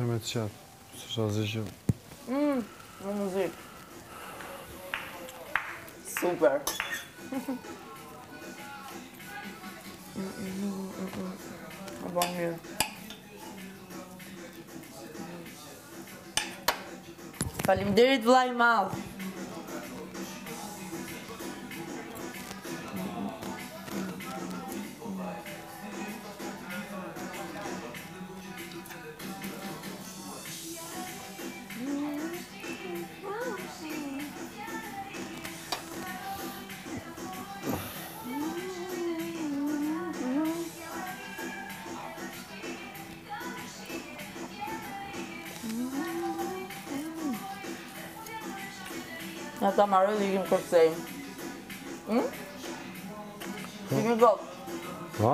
Themet çat, sözcüğüm. Müzik. Süper. Abone. Faleminderit vllai mall. Në ta marrë dhe ikim kërcejmë. Pimi gotë. Ha?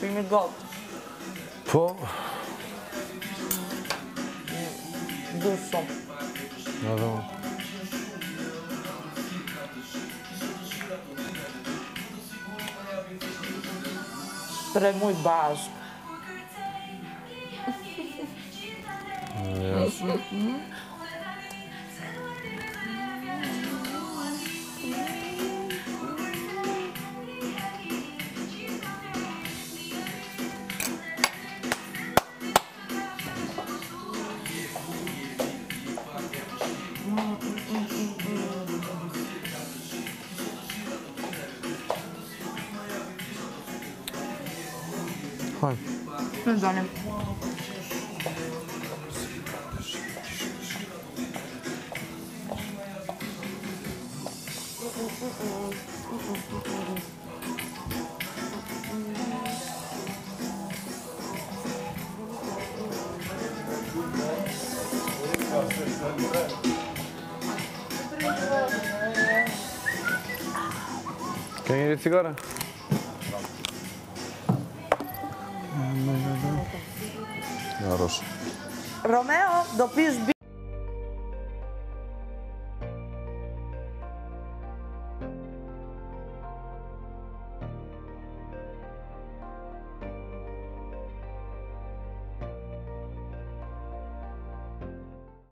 Pimi gotë. Po? Dusëm. Në dhe më. Tre mujtë bashkë. Jasë. Dane. Can you get a cigar? Romeo, do pish birë.